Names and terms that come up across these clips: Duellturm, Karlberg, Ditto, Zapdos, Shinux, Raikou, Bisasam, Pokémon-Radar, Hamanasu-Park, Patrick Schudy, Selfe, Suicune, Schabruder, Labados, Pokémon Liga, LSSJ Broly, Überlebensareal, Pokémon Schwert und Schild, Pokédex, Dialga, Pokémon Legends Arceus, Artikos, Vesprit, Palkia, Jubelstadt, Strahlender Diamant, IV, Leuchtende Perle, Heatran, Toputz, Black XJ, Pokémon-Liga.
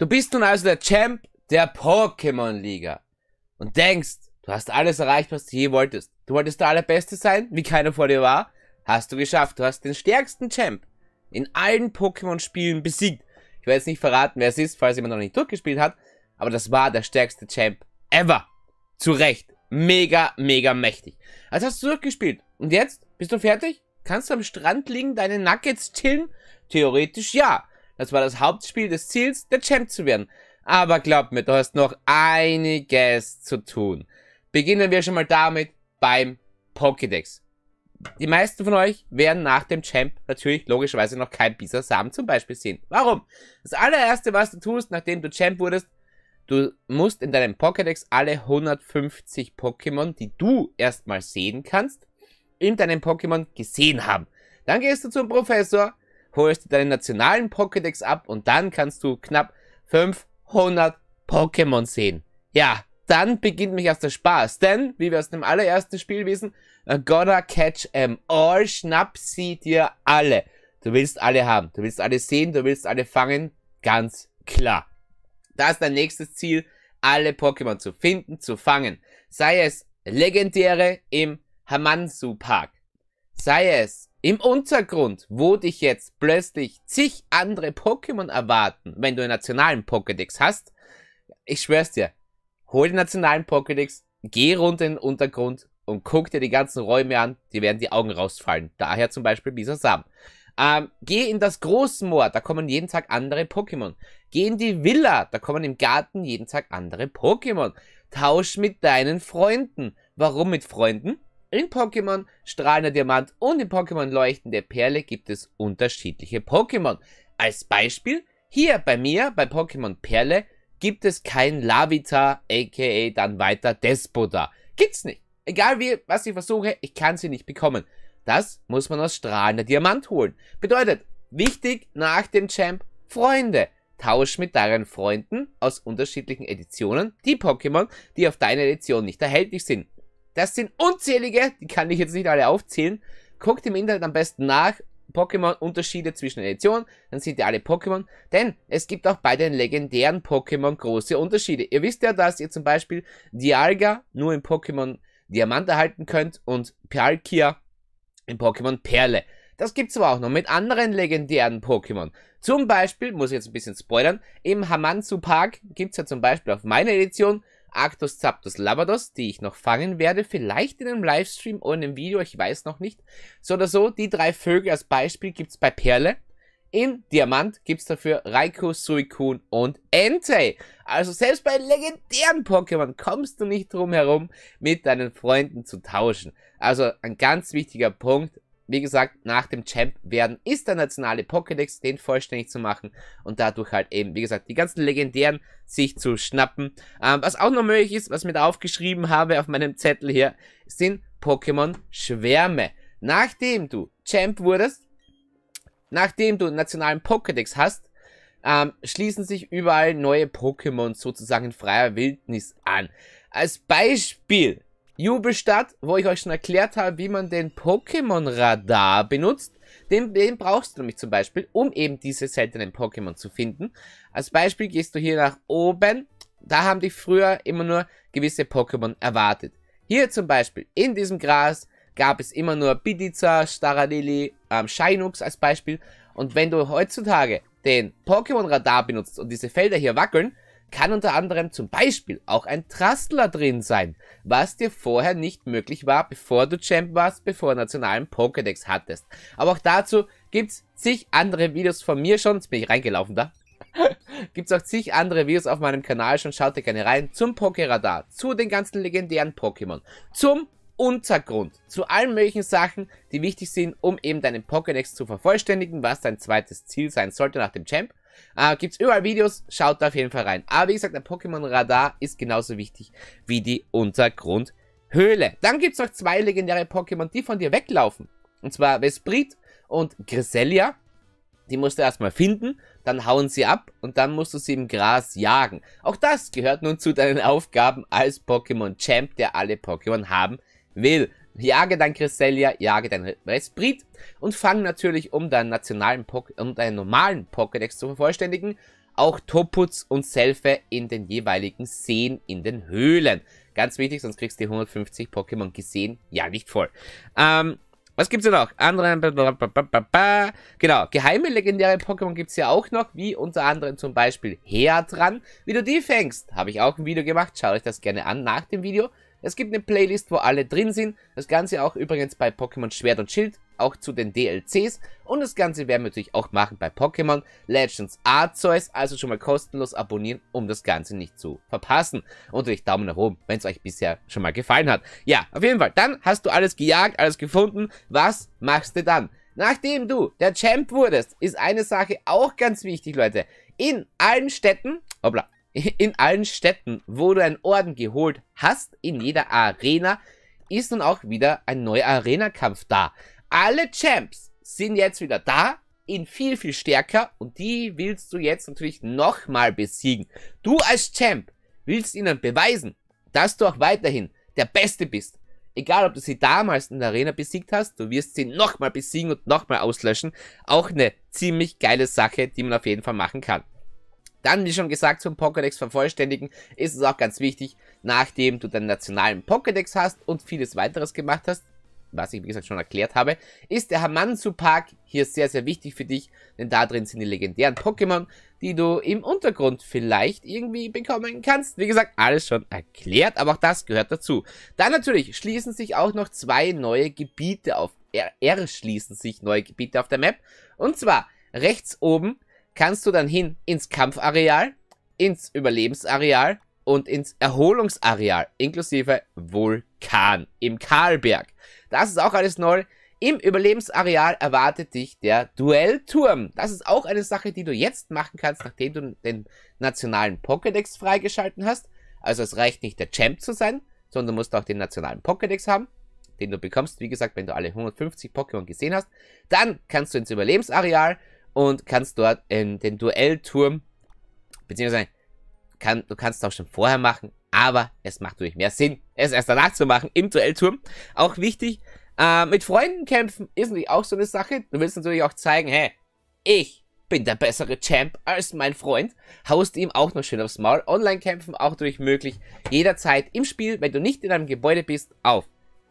Du bist nun also der Champ der Pokémon-Liga und denkst, du hast alles erreicht, was du je wolltest. Du wolltest der Allerbeste sein, wie keiner vor dir war. Hast du geschafft. Du hast den stärksten Champ in allen Pokémon-Spielen besiegt. Ich werde jetzt nicht verraten, wer es ist, falls jemand noch nicht durchgespielt hat, aber das war der stärkste Champ ever. Zu Recht. Mega, mega mächtig. Also hast du durchgespielt. Und jetzt? Bist du fertig? Kannst du am Strand liegen, deine Nuggets chillen? Theoretisch ja. Das war das Hauptspiel des Ziels, der Champ zu werden. Aber glaub mir, du hast noch einiges zu tun. Beginnen wir schon mal damit beim Pokédex. Die meisten von euch werden nach dem Champ natürlich logischerweise noch kein Bisasam zum Beispiel sehen. Warum? Das allererste, was du tust, nachdem du Champ wurdest, du musst in deinem Pokédex alle 150 Pokémon, die du erstmal sehen kannst, in deinem Pokémon gesehen haben. Dann gehst du zum Professor, holst dir deinen nationalen Pokédex ab und dann kannst du knapp 500 Pokémon sehen. Ja, dann beginnt mich erst der Spaß, denn, wie wir aus dem allerersten Spiel wissen, gotta catch em all, schnapp sie dir alle. Du willst alle haben, du willst alle sehen, du willst alle fangen, ganz klar. Das ist dein nächstes Ziel, alle Pokémon zu finden, zu fangen. Sei es legendäre im Hamanasu-Park, sei es im Untergrund, wo dich jetzt plötzlich zig andere Pokémon erwarten, wenn du einen nationalen Pokédex hast. Ich schwör's dir. Hol den nationalen Pokédex, geh runter in den Untergrund und guck dir die ganzen Räume an, die werden die Augen rausfallen. Daher zum Beispiel Bisasam. Geh in das Großmoor, da kommen jeden Tag andere Pokémon. Geh in die Villa, da kommen im Garten jeden Tag andere Pokémon. Tausch mit deinen Freunden. Warum mit Freunden? In Pokémon Strahlender Diamant und in Pokémon Leuchtende Perle gibt es unterschiedliche Pokémon. Als Beispiel, hier bei mir, bei Pokémon Perle, gibt es kein Lavita, a.k.a. dann weiter Despota. Gibt's nicht. Egal wie, was ich versuche, ich kann sie nicht bekommen. Das muss man aus Strahlender Diamant holen. Bedeutet, wichtig nach dem Champ, Freunde. Tausch mit deinen Freunden aus unterschiedlichen Editionen die Pokémon, die auf deiner Edition nicht erhältlich sind. Das sind unzählige, die kann ich jetzt nicht alle aufzählen. Guckt im Internet am besten nach. Pokémon-Unterschiede zwischen Editionen, dann seht ihr alle Pokémon, denn es gibt auch bei den legendären Pokémon große Unterschiede. Ihr wisst ja, dass ihr zum Beispiel Dialga nur im Pokémon Diamant erhalten könnt und Palkia im Pokémon Perle. Das gibt es aber auch noch mit anderen legendären Pokémon. Zum Beispiel, muss ich jetzt ein bisschen spoilern, im Hamanasu-Park gibt es ja zum Beispiel auf meiner Edition Artikos, Zapdos, Labados, die ich noch fangen werde, vielleicht in einem Livestream oder in einem Video, ich weiß noch nicht. So oder so, die drei Vögel als Beispiel gibt es bei Perle. Im Diamant gibt es dafür Raikou, Suicune und Entei. Also selbst bei legendären Pokémon kommst du nicht drum herum, mit deinen Freunden zu tauschen. Also ein ganz wichtiger Punkt, wie gesagt, nach dem Champ werden ist der nationale Pokédex, den vollständig zu machen und dadurch halt eben, wie gesagt, die ganzen legendären sich zu schnappen. Was auch noch möglich ist, was ich mir da aufgeschrieben habe auf meinem Zettel hier, sind Pokémon-Schwärme. Nachdem du Champ wurdest, nachdem du einen nationalen Pokédex hast, schließen sich überall neue Pokémon sozusagen in freier Wildnis an. Als Beispiel Jubelstadt, wo ich euch schon erklärt habe, wie man den Pokémon-Radar benutzt. Den brauchst du nämlich zum Beispiel, um eben diese seltenen Pokémon zu finden. Als Beispiel gehst du hier nach oben. Da haben dich früher immer nur gewisse Pokémon erwartet. Hier zum Beispiel in diesem Gras gab es immer nur Bidiza, Staradilli, Shinux als Beispiel. Und wenn du heutzutage den Pokémon-Radar benutzt und diese Felder hier wackeln, kann unter anderem zum Beispiel auch ein Trastler drin sein, was dir vorher nicht möglich war, bevor du Champ warst, bevor du nationalen Pokédex hattest. Aber auch dazu gibt's zig andere Videos von mir schon, jetzt bin ich reingelaufen da, gibt's auch zig andere Videos auf meinem Kanal schon, schaut dir gerne rein, zum Pokéradar, zu den ganzen legendären Pokémon, zum Untergrund, zu allen möglichen Sachen, die wichtig sind, um eben deinen Pokédex zu vervollständigen, was dein zweites Ziel sein sollte nach dem Champ. Gibt es überall Videos, schaut da auf jeden Fall rein. Aber wie gesagt, der Pokémon-Radar ist genauso wichtig wie die Untergrundhöhle. Dann gibt es noch zwei legendäre Pokémon, die von dir weglaufen. Und zwar Vesprit und Cresselia. Die musst du erstmal finden, dann hauen sie ab und dann musst du sie im Gras jagen. Auch das gehört nun zu deinen Aufgaben als Pokémon-Champ, der alle Pokémon haben will. Jage dein Cresselia, jage dein Resprit und fang natürlich, um deinen normalen Pokédex zu vervollständigen, auch Toputz und Selfe in den jeweiligen Seen in den Höhlen. Ganz wichtig, sonst kriegst du die 150 Pokémon gesehen ja nicht voll. Was gibt's denn noch? Andere, genau, geheime legendäre Pokémon gibt es ja auch noch, wie unter anderem zum Beispiel Heatran. Wie du die fängst, habe ich auch ein Video gemacht, schaut euch das gerne an nach dem Video. Es gibt eine Playlist, wo alle drin sind, das Ganze auch übrigens bei Pokémon Schwert und Schild, auch zu den DLCs. Und das Ganze werden wir natürlich auch machen bei Pokémon Legends Arceus, also schon mal kostenlos abonnieren, um das Ganze nicht zu verpassen. Und durch Daumen nach oben, wenn es euch bisher schon mal gefallen hat. Ja, auf jeden Fall, dann hast du alles gejagt, alles gefunden, was machst du dann? Nachdem du der Champ wurdest, ist eine Sache auch ganz wichtig, Leute. In allen Städten, hoppla, in allen Städten, wo du einen Orden geholt hast, in jeder Arena, ist nun auch wieder ein neuer Arenakampf da. Alle Champs sind jetzt wieder da, in viel, viel stärker, und die willst du jetzt natürlich nochmal besiegen. Du als Champ willst ihnen beweisen, dass du auch weiterhin der Beste bist. Egal, ob du sie damals in der Arena besiegt hast, du wirst sie nochmal besiegen und nochmal auslöschen. Auch eine ziemlich geile Sache, die man auf jeden Fall machen kann. Dann, wie schon gesagt, zum Pokédex vervollständigen ist es auch ganz wichtig, nachdem du deinen nationalen Pokédex hast und vieles weiteres gemacht hast, was ich wie gesagt schon erklärt habe, ist der Hamanasu-Park hier sehr, sehr wichtig für dich, denn da drin sind die legendären Pokémon, die du im Untergrund vielleicht irgendwie bekommen kannst. Wie gesagt, alles schon erklärt, aber auch das gehört dazu. Dann natürlich schließen sich auch noch zwei neue Gebiete auf, erschließen sich neue Gebiete auf der Map, und zwar rechts oben kannst du dann hin ins Kampfareal, ins Überlebensareal und ins Erholungsareal, inklusive Vulkan im Karlberg. Das ist auch alles neu. Im Überlebensareal erwartet dich der Duellturm. Das ist auch eine Sache, die du jetzt machen kannst, nachdem du den nationalen Pokédex freigeschalten hast. Also es reicht nicht, der Champ zu sein, sondern du musst auch den nationalen Pokédex haben, den du bekommst, wie gesagt, wenn du alle 150 Pokémon gesehen hast. Dann kannst du ins Überlebensareal und kannst dort in den Duellturm, beziehungsweise du kannst es auch schon vorher machen, aber es macht natürlich mehr Sinn, es erst danach zu machen, im Duellturm. Auch wichtig, mit Freunden kämpfen ist natürlich auch so eine Sache. Du willst natürlich auch zeigen, hey, ich bin der bessere Champ als mein Freund. Haust ihm auch noch schön aufs Maul. Online-Kämpfen auch natürlich möglich, jederzeit im Spiel, wenn du nicht in einem Gebäude bist, auf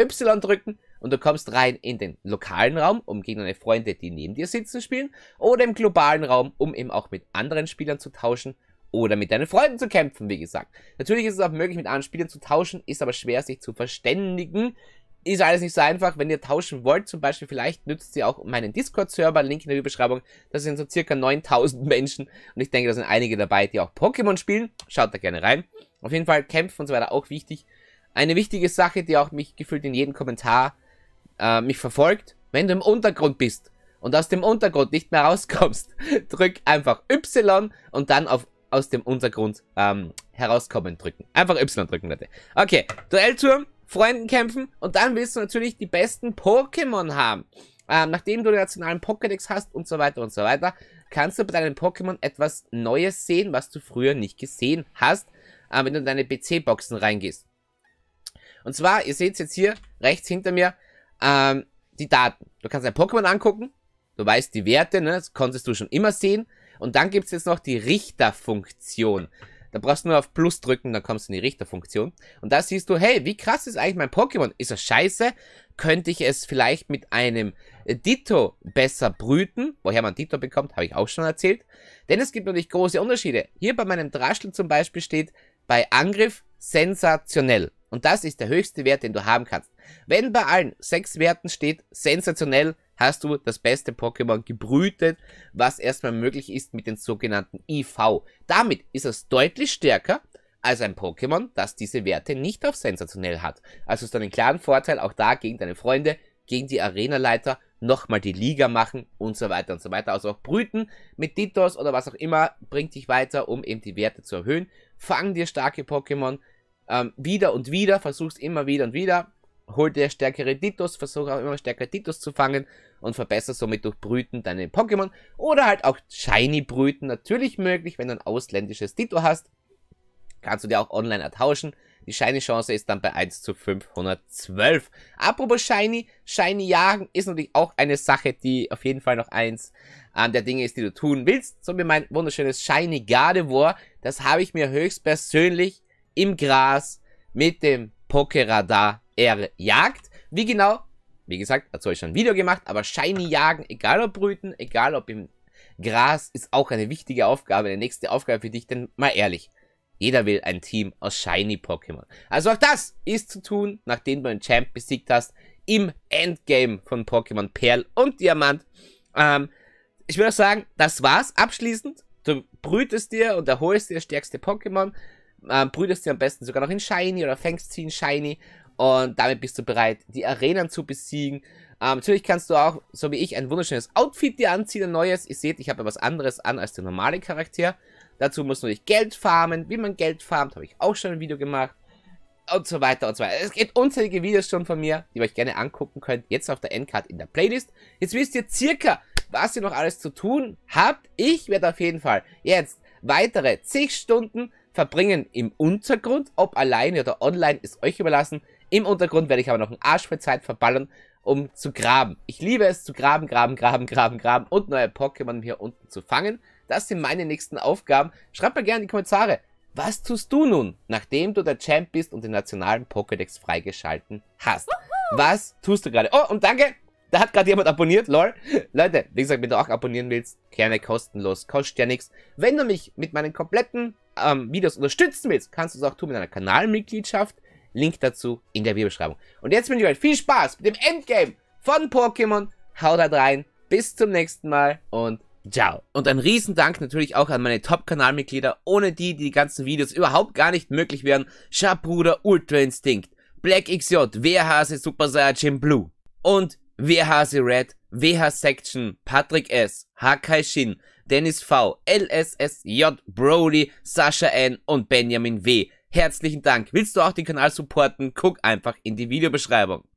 Y drücken. Und du kommst rein in den lokalen Raum, um gegen deine Freunde, die neben dir sitzen, zu spielen. Oder im globalen Raum, um eben auch mit anderen Spielern zu tauschen. Oder mit deinen Freunden zu kämpfen, wie gesagt. Natürlich ist es auch möglich, mit anderen Spielern zu tauschen. Ist aber schwer, sich zu verständigen. Ist alles nicht so einfach. Wenn ihr tauschen wollt, zum Beispiel, vielleicht nützt ihr auch meinen Discord-Server. Link in der Videobeschreibung. Das sind so circa 9000 Menschen. Und ich denke, da sind einige dabei, die auch Pokémon spielen. Schaut da gerne rein. Auf jeden Fall kämpfen und so weiter auch wichtig. Eine wichtige Sache, die auch mich gefühlt in jedem Kommentar mich verfolgt: Wenn du im Untergrund bist und aus dem Untergrund nicht mehr rauskommst, drück einfach Y und dann auf aus dem Untergrund herauskommen drücken. Einfach Y drücken, Leute. Okay, Duellturm, Freunden kämpfen, und dann willst du natürlich die besten Pokémon haben. Nachdem du den nationalen Pokédex hast und so weiter, kannst du bei deinen Pokémon etwas Neues sehen, was du früher nicht gesehen hast, wenn du in deine PC-Boxen reingehst. Und zwar, ihr seht es jetzt hier rechts hinter mir, die Daten. Du kannst dein Pokémon angucken, du weißt die Werte, ne? Das konntest du schon immer sehen. Und dann gibt es jetzt noch die Richterfunktion. Da brauchst du nur auf Plus drücken, dann kommst du in die Richterfunktion. Und da siehst du, hey, wie krass ist eigentlich mein Pokémon? Ist das scheiße? Könnte ich es vielleicht mit einem Ditto besser brüten? Woher man Ditto bekommt, habe ich auch schon erzählt. Denn es gibt natürlich große Unterschiede. Hier bei meinem Trastler zum Beispiel steht bei Angriff sensationell. Und das ist der höchste Wert, den du haben kannst. Wenn bei allen 6 Werten steht sensationell, hast du das beste Pokémon gebrütet, was erstmal möglich ist mit den sogenannten IV. Damit ist es deutlich stärker als ein Pokémon, das diese Werte nicht auf sensationell hat. Also ist dann ein klaren Vorteil auch da gegen deine Freunde, gegen die Arenaleiter, nochmal die Liga machen und so weiter und so weiter. Also auch brüten mit Dittos oder was auch immer bringt dich weiter, um eben die Werte zu erhöhen. Fang dir starke Pokémon wieder und wieder, versuchst immer wieder und wieder, hol dir stärkere Dittos, versuch auch immer stärkere Dittos zu fangen und verbessere somit durch Brüten deine Pokémon. Oder halt auch Shiny Brüten, natürlich möglich, wenn du ein ausländisches Ditto hast, kannst du dir auch online ertauschen, Die Shiny-Chance ist dann bei 1 zu 512. Apropos Shiny, Shiny jagen ist natürlich auch eine Sache, die auf jeden Fall noch eins der Dinge ist, die du tun willst. So wie mein wunderschönes Shiny Gardevoir, das habe ich mir höchstpersönlich im Gras mit dem Pokéradar erjagt. Wie genau? Wie gesagt, dazu habe ich schon ein Video gemacht, aber Shiny jagen, egal ob brüten, egal ob im Gras, ist auch eine wichtige Aufgabe, eine nächste Aufgabe für dich, denn mal ehrlich, jeder will ein Team aus Shiny-Pokémon. Also auch das ist zu tun, nachdem du einen Champ besiegt hast, im Endgame von Pokémon Perl und Diamant. Ich würde sagen, das war's abschließend. Du brütest dir und erholst dir stärkste Pokémon, brütest dir am besten sogar noch in Shiny oder fängst sie in Shiny und damit bist du bereit, die Arenen zu besiegen. Natürlich kannst du auch, so wie ich, ein wunderschönes Outfit dir anziehen, ein neues. Ihr seht, ich habe etwas anderes an als der normale Charakter. Dazu muss man natürlich Geld farmen. Wie man Geld farmt, habe ich auch schon ein Video gemacht. Und so weiter und so weiter. Es gibt unzählige Videos schon von mir, die ihr euch gerne angucken könnt. Jetzt auf der Endcard in der Playlist. Jetzt wisst ihr circa, was ihr noch alles zu tun habt. Ich werde auf jeden Fall jetzt weitere 10 Stunden verbringen im Untergrund. Ob alleine oder online, ist euch überlassen. Im Untergrund werde ich aber noch einen Arsch für Zeit verballern, um zu graben. Ich liebe es zu graben, graben und neue Pokémon hier unten zu fangen. Das sind meine nächsten Aufgaben. Schreibt mir gerne in die Kommentare, was tust du nun, nachdem du der Champ bist und den nationalen Pokédex freigeschalten hast? Was tust du gerade? Oh, und danke, da hat gerade jemand abonniert, lol. Leute, wie gesagt, wenn du auch abonnieren willst, gerne kostenlos, kostet ja nichts. Wenn du mich mit meinen kompletten Videos unterstützen willst, kannst du es auch tun mit einer Kanalmitgliedschaft. Link dazu in der Videobeschreibung. Und jetzt wünsche ich euch viel Spaß mit dem Endgame von Pokémon. Haut da rein, bis zum nächsten Mal und ciao. Und ein Riesendank natürlich auch an meine Top-Kanalmitglieder, ohne die die ganzen Videos überhaupt gar nicht möglich wären. Schabruder Ultra Instinkt, Black XJ, WHase Super Saiyajin Blue und WHase Red, WH Section, Patrick S, Hakai Shin, Dennis V, LSSJ, Broly, Sascha N und Benjamin W. Herzlichen Dank. Willst du auch den Kanal supporten? Guck einfach in die Videobeschreibung.